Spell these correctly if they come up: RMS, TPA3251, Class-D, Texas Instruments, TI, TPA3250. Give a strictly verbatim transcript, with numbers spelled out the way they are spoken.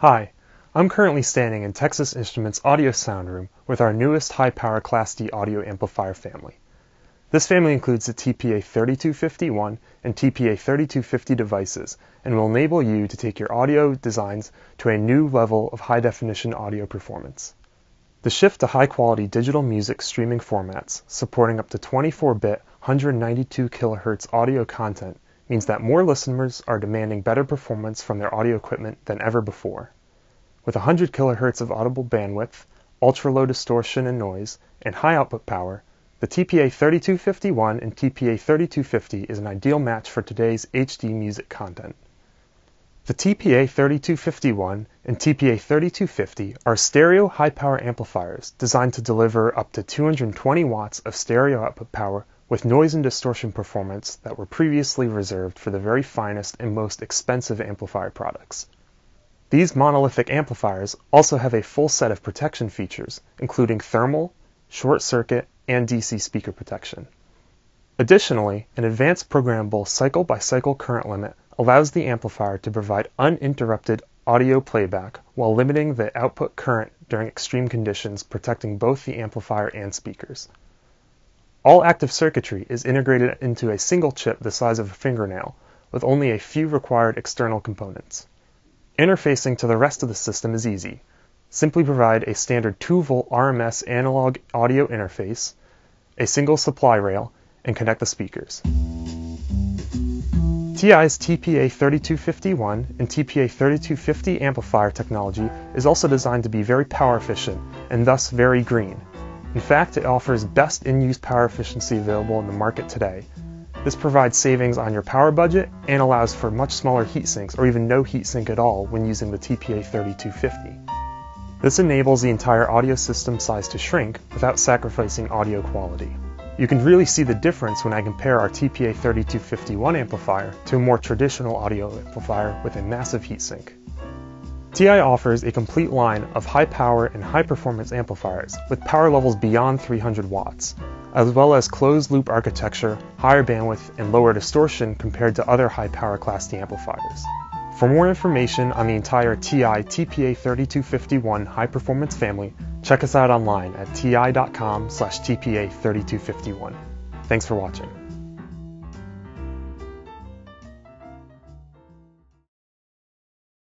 Hi, I'm currently standing in Texas Instruments' audio sound room with our newest high-power Class-D audio amplifier family. This family includes the T P A thirty-two fifty-one and T P A thirty-two fifty devices and will enable you to take your audio designs to a new level of high-definition audio performance. The shift to high-quality digital music streaming formats supporting up to twenty-four bit, one hundred ninety-two kilohertz audio content means that more listeners are demanding better performance from their audio equipment than ever before. With one hundred kilohertz of audible bandwidth, ultra-low distortion and noise, and high output power, the T P A thirty-two fifty-one and T P A thirty-two fifty is an ideal match for today's H D music content. The T P A thirty-two fifty-one and T P A thirty-two fifty are stereo high-power amplifiers designed to deliver up to two hundred twenty watts of stereo output power with noise and distortion performance that were previously reserved for the very finest and most expensive amplifier products. These monolithic amplifiers also have a full set of protection features, including thermal, short circuit, and D C speaker protection. Additionally, an advanced programmable cycle-by-cycle current limit allows the amplifier to provide uninterrupted audio playback while limiting the output current during extreme conditions, protecting both the amplifier and speakers. All active circuitry is integrated into a single chip the size of a fingernail, with only a few required external components. Interfacing to the rest of the system is easy. Simply provide a standard two volt R M S analog audio interface, a single supply rail, and connect the speakers. T I's T P A thirty-two fifty-one and T P A thirty-two fifty amplifier technology is also designed to be very power efficient and thus very green. In fact, it offers best in-use power efficiency available in the market today. This provides savings on your power budget and allows for much smaller heatsinks or even no heatsink at all when using the T P A thirty-two fifty. This enables the entire audio system size to shrink without sacrificing audio quality. You can really see the difference when I compare our T P A thirty-two fifty-one amplifier to a more traditional audio amplifier with a massive heatsink. T I offers a complete line of high-power and high-performance amplifiers with power levels beyond three hundred watts, as well as closed-loop architecture, higher bandwidth, and lower distortion compared to other high-power Class-D amplifiers. For more information on the entire T I T P A thirty-two fifty-one high-performance family, check us out online at ti dot com slash T P A thirty-two fifty-one. Thanks for watching.